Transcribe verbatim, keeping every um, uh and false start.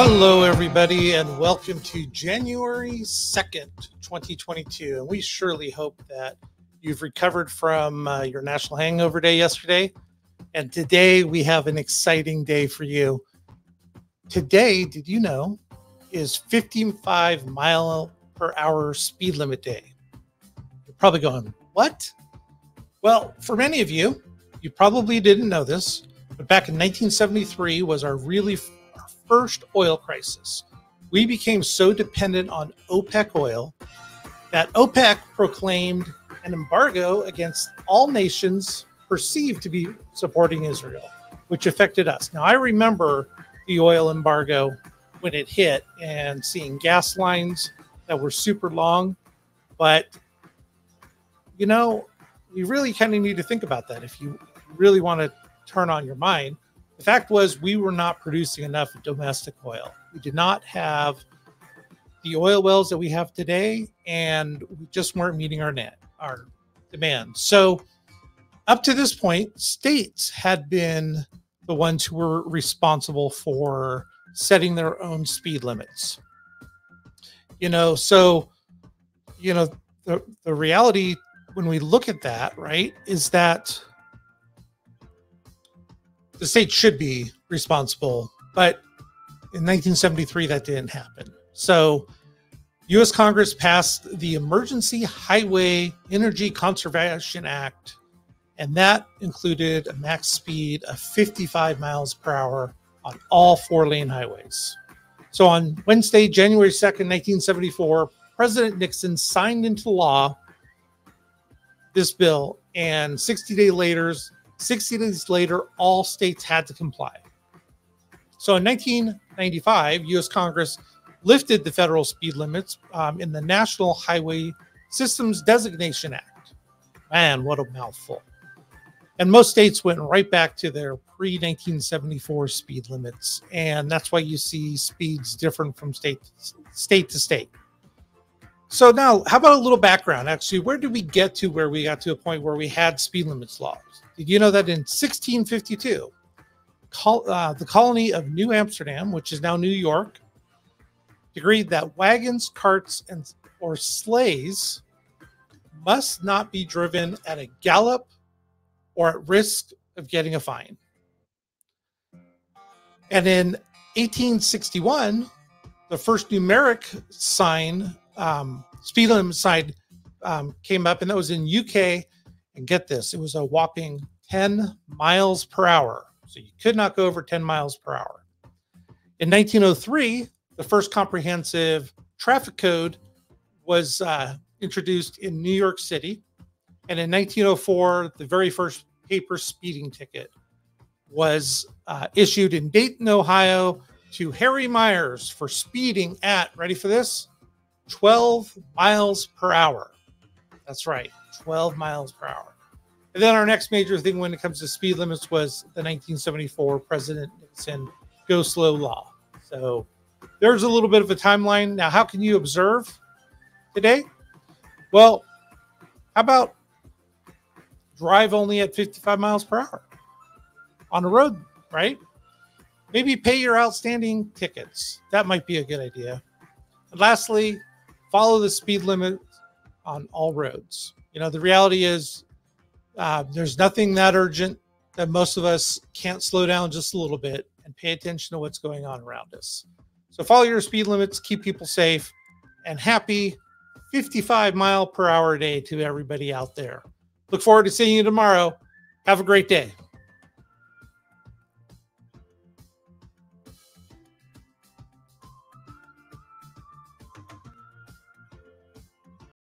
Hello, everybody, and welcome to January second, twenty twenty-two. And we surely hope that you've recovered from uh, your National Hangover Day yesterday. And today we have an exciting day for you. Today, did you know, is fifty-five mile per hour speed limit day. You're probably going, what? Well, for many of you, you probably didn't know this, but back in nineteen seventy-three was our really our first oil crisis. We became so dependent on OPEC oil that OPEC proclaimed an embargo against all nations perceived to be supporting Israel, which affected us. Now, I remember the oil embargo when it hit and seeing gas lines that were super long. But, you know, you really kind of need to think about that if you really want to turn on your mind. The fact was we were not producing enough domestic oil. We did not have the oil wells that we have today, and we just weren't meeting our net, our demand. So up to this point, states had been the ones who were responsible for setting their own speed limits. You know, so, you know, the, the reality when we look at that, right, is that the state should be responsible. But in nineteen seventy-three, that didn't happen. So U S Congress passed the Emergency Highway Energy Conservation Act, and that included a max speed of fifty-five miles per hour on all four-lane highways. So on Wednesday, January second, nineteen seventy-four, President Nixon signed into law this bill, and sixty days later, sixty days later, all states had to comply. So in nineteen ninety-five, U S Congress lifted the federal speed limits um, in the National Highway Systems Designation Act. Man, what a mouthful. And most states went right back to their pre-nineteen seventy-four speed limits. And that's why you see speeds different from state to state to state. So now, how about a little background? Actually, where did we get to where we got to a point where we had speed limits laws? Did you know that in sixteen fifty-two, col uh, the colony of New Amsterdam, which is now New York, agreed that wagons, carts, and or sleighs must not be driven at a gallop or at risk of getting a fine. And in eighteen sixty-one, the first numeric sign, um, speed limit sign, um, came up, and that was in U K. And get this, it was a whopping ten miles per hour. So you could not go over ten miles per hour. In nineteen oh three, the first comprehensive traffic code was uh, introduced in New York City. And in nineteen oh four, the very first paper speeding ticket was uh, issued in Dayton, Ohio, to Harry Myers for speeding at, ready for this, twelve miles per hour. That's right, twelve miles per hour. And then our next major thing when it comes to speed limits was the nineteen seventy-four President Nixon Go Slow law. So there's a little bit of a timeline. Now, how can you observe today? Well, how about drive only at fifty-five miles per hour on the road, right? Maybe pay your outstanding tickets. That might be a good idea. And lastly, follow the speed limit on all roads. You know, the reality is uh, there's nothing that urgent that most of us can't slow down just a little bit and pay attention to what's going on around us. So follow your speed limits, keep people safe, and happy fifty-five mile per hour day to everybody out there. Look forward to seeing you tomorrow. Have a great day.